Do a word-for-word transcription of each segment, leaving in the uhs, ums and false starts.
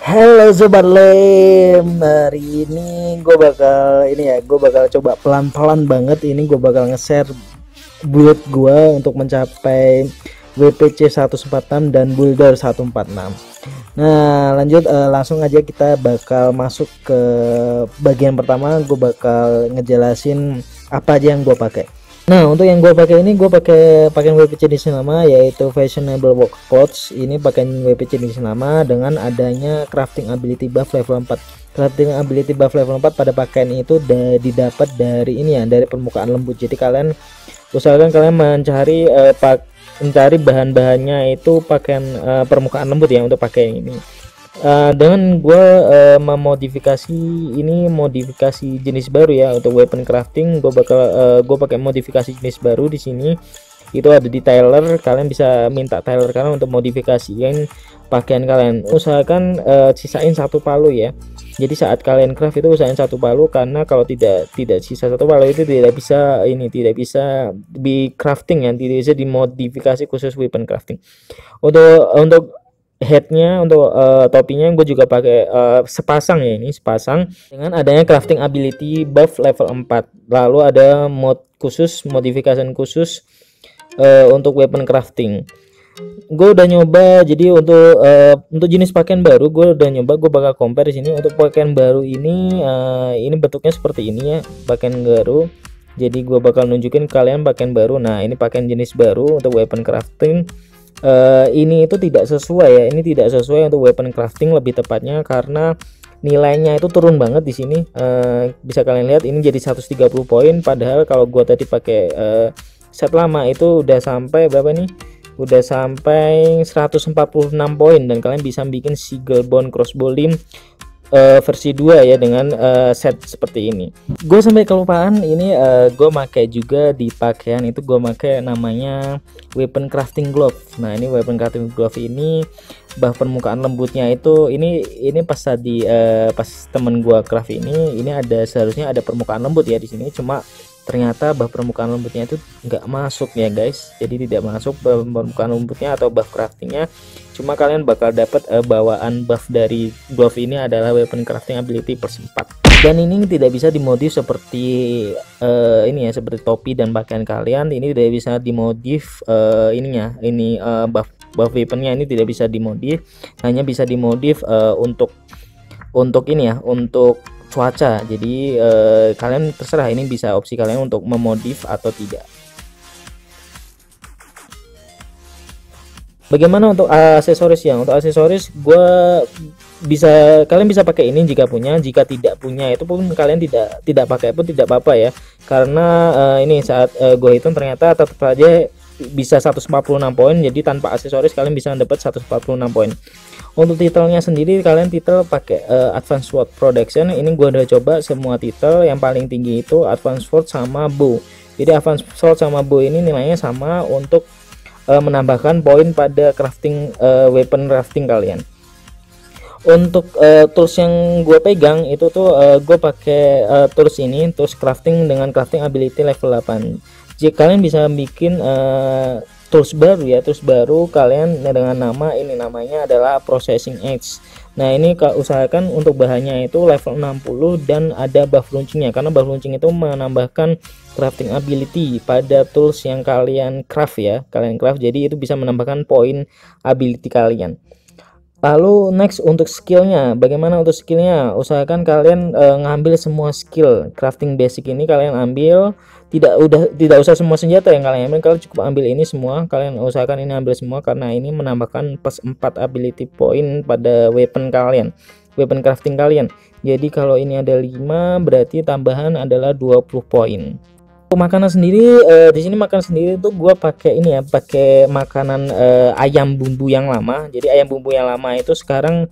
Halo Sobat Lem, hari ini gue bakal ini ya gue bakal coba pelan-pelan banget. Ini gue bakal nge-share build gue untuk mencapai W P C seratus empat puluh enam dan Builder seratus empat puluh enam. Nah lanjut uh, langsung aja kita bakal masuk ke bagian pertama. Gue bakal ngejelasin apa aja yang gue pakai. Nah untuk yang gue pakai ini, gue pakai pakaian W P C desain lama, yaitu fashionable work clothes. Ini pakaian W P C desain lama dengan adanya crafting ability buff level empat. Crafting ability buff level empat pada pakaian itu da didapat dari ini ya, dari permukaan lembut. Jadi kalian usahakan kalian mencari uh, pak mencari bahan-bahannya itu pakaian uh, permukaan lembut ya untuk pakaian ini. Uh, dengan gue uh, memodifikasi ini modifikasi jenis baru ya untuk weapon crafting, gue bakal uh, gue pakai modifikasi jenis baru di sini. Itu ada di tailor, kalian bisa minta tailor kalian untuk modifikasiin pakaian kalian. Usahakan uh, sisain satu palu ya. Jadi saat kalian craft itu usahain satu palu, karena kalau tidak tidak sisa satu palu itu tidak bisa ini tidak bisa di crafting ya, tidak bisa dimodifikasi khusus weapon crafting. Untuk untuk headnya, untuk uh, topinya gue juga pakai uh, sepasang ya, ini sepasang dengan adanya crafting ability buff level empat. Lalu ada mod khusus, modifikasi khusus uh, untuk weapon crafting. Gue udah nyoba, jadi untuk uh, untuk jenis pakaian baru gue udah nyoba. Gue bakal compare di sini. Untuk pakaian baru ini uh, ini bentuknya seperti ini ya, pakaian baru. Jadi gue bakal nunjukin kalian pakaian baru. Nah ini pakaian jenis baru untuk weapon crafting. Uh, ini itu tidak sesuai ya, ini tidak sesuai untuk weapon crafting lebih tepatnya, karena nilainya itu turun banget di sini. Uh, bisa kalian lihat ini jadi seratus tiga puluh poin, padahal kalau gua tadi pakai uh, set lama itu udah sampai berapa nih, udah sampai seratus empat puluh enam poin. Dan kalian bisa bikin single bone crossbow limb Uh, versi dua ya dengan uh, set seperti ini. Gue sampai kelupaan ini uh, gue pakai juga di pakaian itu, gue pakai namanya weapon crafting glove. Nah ini weapon crafting glove ini buff permukaan lembutnya itu ini ini pas tadi uh, pas temen gue craft ini ini ada seharusnya ada permukaan lembut ya di sini, cuma ternyata buff permukaan lembutnya itu nggak masuk ya guys. Jadi tidak masuk buff permukaan lembutnya atau buff craftingnya, cuma kalian bakal dapat uh, bawaan buff dari glove ini adalah weapon crafting ability plus empat. Dan ini tidak bisa dimodif seperti uh, ini ya, seperti topi dan pakaian kalian. Ini tidak bisa dimodif uh, ininya ini uh, buff buff weaponnya ini tidak bisa dimodif, hanya bisa dimodif uh, untuk untuk ini ya, untuk cuaca. Jadi eh, kalian terserah, ini bisa opsi kalian untuk memodif atau tidak. Bagaimana untuk aksesoris ya? Untuk aksesoris gue bisa kalian bisa pakai ini jika punya, jika tidak punya itu pun kalian tidak tidak pakai pun tidak apa-apa ya, karena eh, ini saat eh, gue hitung ternyata tetap aja bisa seratus empat puluh enam poin. Jadi tanpa aksesoris kalian bisa mendapat seratus empat puluh enam poin. Untuk titelnya sendiri kalian titel pakai uh, Advanced Sword Production. Ini gua udah coba semua titel, yang paling tinggi itu Advanced Sword sama Bow. Jadi Advanced Sword sama Bow ini nilainya sama untuk uh, menambahkan poin pada crafting uh, weapon crafting kalian. Untuk uh, tools yang gue pegang itu tuh uh, gue pakai uh, tools ini, tools crafting dengan crafting ability level delapan. Jadi kalian bisa bikin uh, tools baru ya, tools baru kalian dengan nama ini namanya adalah processing edge. Nah ini usahakan untuk bahannya itu level enam puluh dan ada buff launchingnya, karena buff launching itu menambahkan crafting ability pada tools yang kalian craft ya, kalian craft. Jadi itu bisa menambahkan poin ability kalian. Lalu next untuk skillnya, bagaimana untuk skillnya? Usahakan kalian e, ngambil semua skill crafting basic ini, kalian ambil. Tidak udah tidak usah semua senjata yang kalian ambil, kalian cukup ambil ini semua. Kalian usahakan ini ambil semua karena ini menambahkan plus empat ability point pada weapon kalian, weapon crafting kalian. Jadi kalau ini ada lima berarti tambahan adalah dua puluh poin. Untuk makanan sendiri eh, di sini makanan sendiri tuh gue pakai ini ya, pakai makanan eh, ayam bumbu yang lama. Jadi ayam bumbu yang lama itu sekarang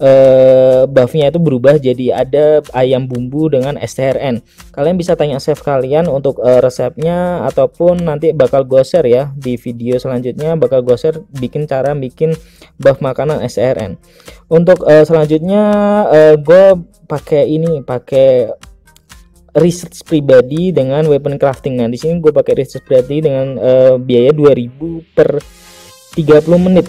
Uh, buffnya itu berubah jadi ada ayam bumbu dengan S T R N. Kalian bisa tanya chef kalian untuk uh, resepnya, ataupun nanti bakal gue share ya di video selanjutnya, bakal gue share bikin cara bikin buff makanan S T R N. Untuk uh, selanjutnya uh, gue pakai ini, pakai research pribadi dengan weapon crafting. Nah di sini gue pakai research pribadi dengan uh, biaya dua ribu per tiga puluh menit.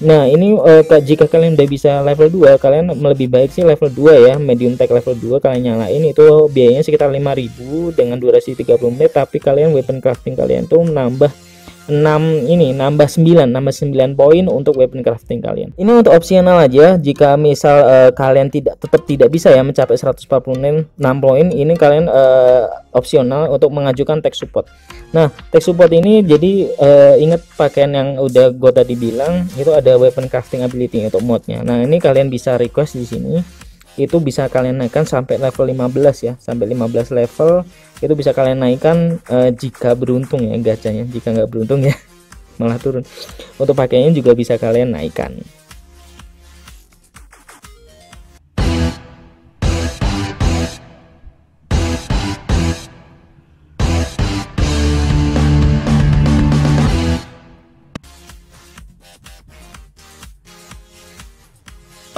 Nah ini eh, jika kalian udah bisa level dua, kalian lebih baik sih level dua ya, medium tech level dua kalian nyalain. Itu biayanya sekitar lima ribu dengan durasi tiga puluh menit, tapi kalian weapon crafting kalian tuh nambah enam ini, nambah sembilan, nambah sembilan poin untuk weapon crafting kalian. Ini untuk opsional aja. Jika misal uh, kalian tidak tetap tidak bisa ya mencapai seratus empat puluh enam poin, ini kalian uh, opsional untuk mengajukan tech support. Nah, tech support ini jadi uh, ingat pakaian yang udah gue tadi bilang, itu ada weapon crafting ability untuk modnya. Nah, ini kalian bisa request di sini. Itu bisa kalian naikkan sampai level lima belas ya, sampai lima belas level. Itu bisa kalian naikkan uh, jika beruntung ya gacanya, jika nggak beruntung ya malah turun. Untuk pakaiannya juga bisa kalian naikkan.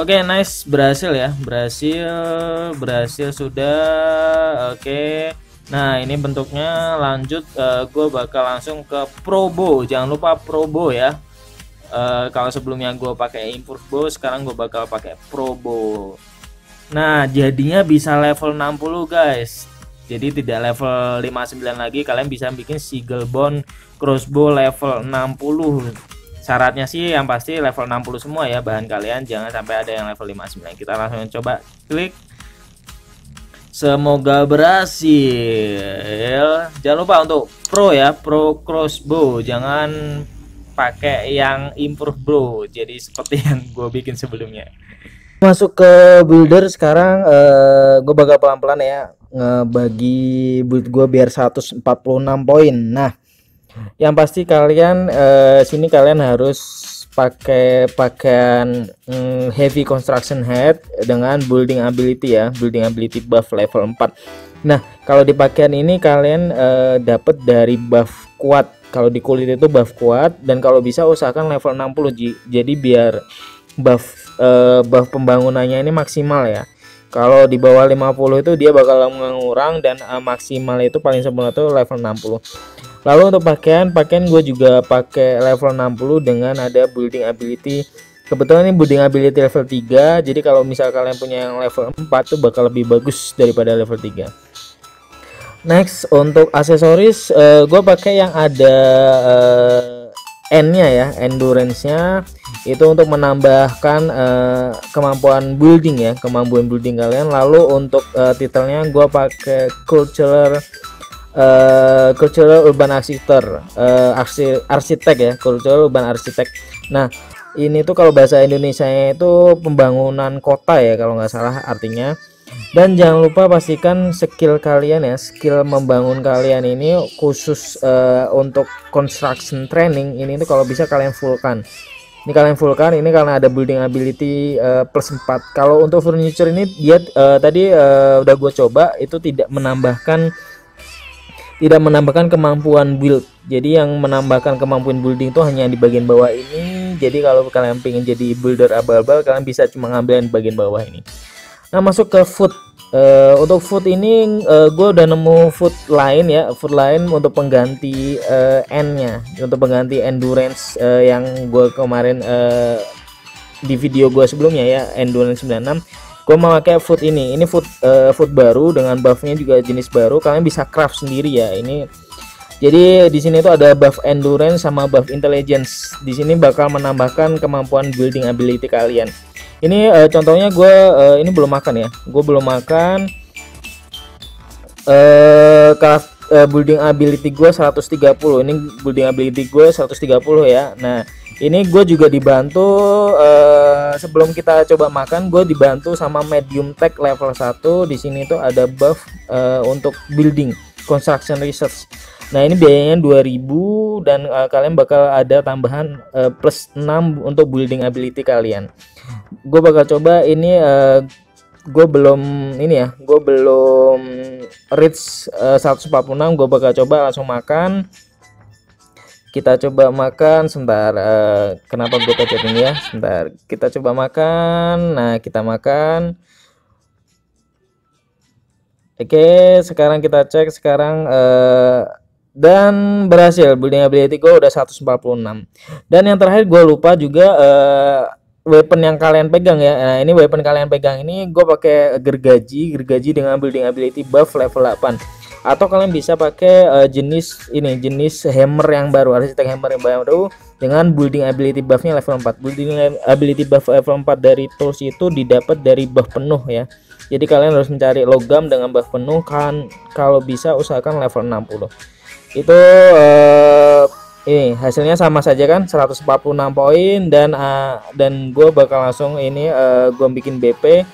Oke, okay, nice, berhasil ya, berhasil, berhasil sudah. Oke. Okay. Nah ini bentuknya lanjut, uh, gue bakal langsung ke Probo. Jangan lupa Probo ya. Uh, kalau sebelumnya gue pakai import bow, sekarang gue bakal pakai Probo. Nah jadinya bisa level enam puluh guys. Jadi tidak level lima puluh sembilan lagi. Kalian bisa bikin Seaglebone crossbow level enam puluh. Syaratnya sih yang pasti level enam puluh semua ya bahan kalian, jangan sampai ada yang level lima puluh sembilan. Kita langsung coba klik. Semoga berhasil. Jangan lupa untuk pro ya, pro crossbow, jangan pakai yang import bro. Jadi seperti yang gue bikin sebelumnya. Masuk ke builder sekarang, eh, gue bakal pelan-pelan ya ngebagi build gue biar seratus empat puluh enam poin. Nah, yang pasti kalian eh, sini kalian harus pakai pakaian mm, heavy construction head dengan building ability ya, building ability buff level empat. Nah kalau di pakaian ini kalian eh, dapat dari buff kuat. Kalau di kulit itu buff kuat, dan kalau bisa usahakan level enam puluh, jadi biar buff eh, buff pembangunannya ini maksimal ya. Kalau di bawah lima puluh itu dia bakal mengurang, dan uh, maksimal itu paling sempurna tuh level enam puluh. Lalu untuk pakaian, pakaian gue juga pakai level enam puluh dengan ada building ability. Kebetulan ini building ability level tiga, jadi kalau misal kalian punya yang level empat tuh bakal lebih bagus daripada level tiga. Next untuk aksesoris, uh, gue pakai yang ada uh, N-nya ya, endurance-nya, itu untuk menambahkan uh, kemampuan building ya, kemampuan building kalian. Lalu untuk uh, titelnya gue pakai cultural uh, cultural urban architect, uh, arsitek ya, cultural urban arsitek. Nah ini tuh kalau bahasa Indonesia-nya itu pembangunan kota ya kalau nggak salah artinya. Dan jangan lupa pastikan skill kalian ya, skill membangun kalian ini khusus uh, untuk construction training ini tuh kalau bisa kalian fullkan. Ini kalian fullkan ini karena ada building ability uh, plus empat. Kalau untuk furniture ini dia uh, tadi uh, udah gue coba, itu tidak menambahkan tidak menambahkan kemampuan build. Jadi yang menambahkan kemampuan building itu hanya di bagian bawah ini. Jadi kalau kalian pengen jadi builder abal-abal, kalian bisa cuma ngambil yang bagian bawah ini. Nah masuk ke food. Uh, untuk food ini uh, gue udah nemu food lain ya, food lain untuk pengganti uh, N-nya, untuk pengganti endurance uh, yang gue kemarin uh, di video gue sebelumnya ya, endurance sembilan puluh enam. Gue mau pakai food ini. Ini food uh, food baru dengan buffnya juga jenis baru. Kalian bisa craft sendiri ya ini. Jadi di sini tuh ada buff endurance sama buff intelligence. Di sini bakal menambahkan kemampuan building ability kalian. Ini uh, contohnya gue uh, ini belum makan ya, gue belum makan. Uh, craft, uh, building ability gue seratus tiga puluh, ini building ability gue seratus tiga puluh ya. Nah ini gue juga dibantu uh, sebelum kita coba makan, gue dibantu sama medium tech level satu. Di sini tuh ada buff uh, untuk building construction research. Nah ini biayanya dua ribu, dan uh, kalian bakal ada tambahan uh, plus enam untuk building ability kalian. Gue bakal coba ini, uh, gue belum ini ya, gue belum reach uh, seratus empat puluh enam. Gue bakal coba langsung makan. Kita coba makan sebentar. Uh, kenapa gue pencet ini ya, sebentar, kita coba makan. Nah kita makan. Oke, sekarang kita cek sekarang uh, dan berhasil beli gue udah seratus empat puluh enam. Dan yang terakhir gue lupa juga uh, weapon yang kalian pegang ya. Nah, ini weapon kalian pegang ini gue pakai gergaji, gergaji dengan building ability buff level delapan. Atau kalian bisa pakai uh, jenis ini, jenis hammer yang baru, arsitek hammer yang baru dengan building ability buffnya level empat. Building ability buff level empat dari tools itu didapat dari buff penuh ya. Jadi kalian harus mencari logam dengan buff penuh kan, kalau bisa usahakan level enam puluh. Itu uh, ini hasilnya sama saja kan, seratus empat puluh enam poin, dan uh, dan gue bakal langsung ini uh, gue bikin B P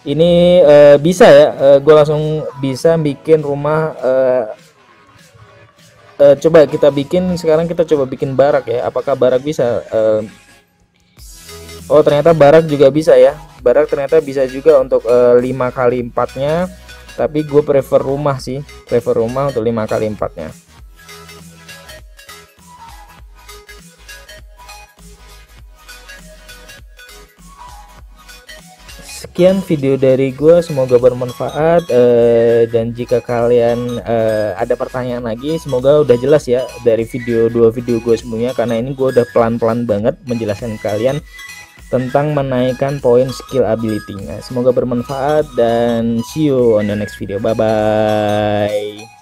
ini uh, bisa ya, uh, gue langsung bisa bikin rumah. uh, uh, coba kita bikin sekarang, kita coba bikin barak ya, apakah barak bisa? uh, oh ternyata barak juga bisa ya, barak ternyata bisa juga untuk uh, lima kali empat nya, tapi gue prefer rumah sih, prefer rumah untuk lima kali empat nya. Sekian video dari gue, semoga bermanfaat, eh, dan jika kalian eh, ada pertanyaan lagi, semoga udah jelas ya dari video dua video gue sebelumnya, karena ini gue udah pelan-pelan banget menjelaskan kalian tentang menaikkan poin skill ability-nya. Semoga bermanfaat dan see you on the next video. Bye bye.